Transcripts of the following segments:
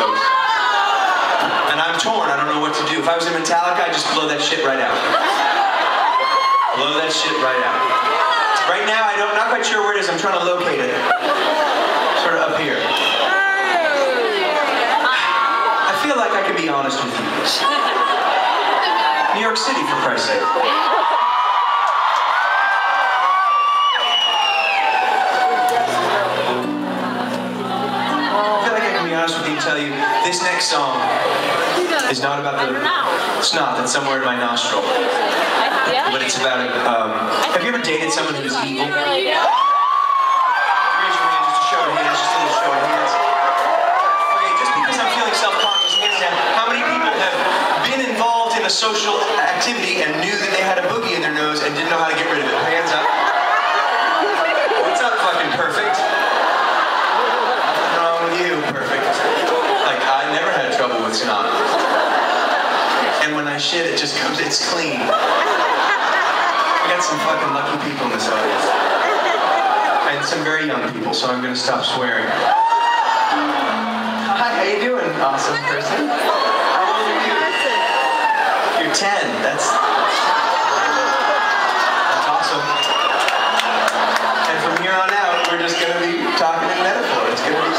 goes. And I'm torn, I don't know what to do. If I was in Metallica, I'd just blow that shit right out. Blow that shit right out. Right now, I'm not quite sure where it is, I'm trying to locate it. Sort of up here. I feel like I could be honest with you. New York City, for Christ's sake. Tell you, this next song is not about the snot that's somewhere in my nostril, but it's about it. Have you ever dated someone who's evil? Raise your hand, just a show of hands, just a little show of hands. Okay, just because I'm feeling self-conscious, how many people have been involved in a social activity and knew that they had a boogie in their nose and didn't know how to get rid of it? Hands up. What's up, fucking perfect? Nothing wrong with you, perfect. I never had trouble with snot. And when I shit, it just comes, it's clean. I got some fucking lucky people in this audience. And some very young people, so I'm gonna stop swearing. Hi, how you doing, awesome person? How old are you? You're 10, that's awesome. And from here on out, we're just gonna be talking in metaphor. It's gonna be...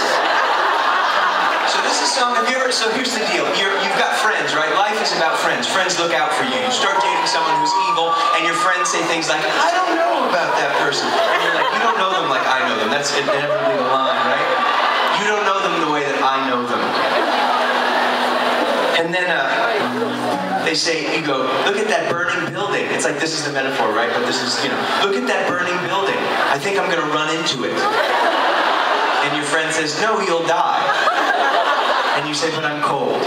So here's the deal. You've got friends, right? Life is about friends. Friends look out for you. You start dating someone who's evil, and your friends say things like, I don't know about that person. And you're like, you don't know them like I know them. That's inevitably the line, right? You don't know them the way that I know them. And then they say, you go, look at that burning building. It's like, this is the metaphor, right? But this is, look at that burning building. I think I'm going to run into it. And your friend says, no, you'll die. And you say, but I'm cold.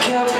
Kept.